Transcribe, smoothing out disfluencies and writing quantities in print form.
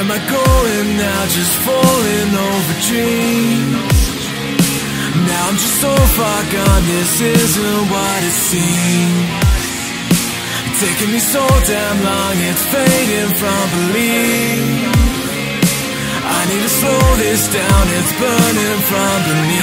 am I going now, just falling over dreams? Now I'm just so far gone, this isn't what it seems. It's taking me so damn long, it's fading from belief. I need to slow this down, it's burning from beneath.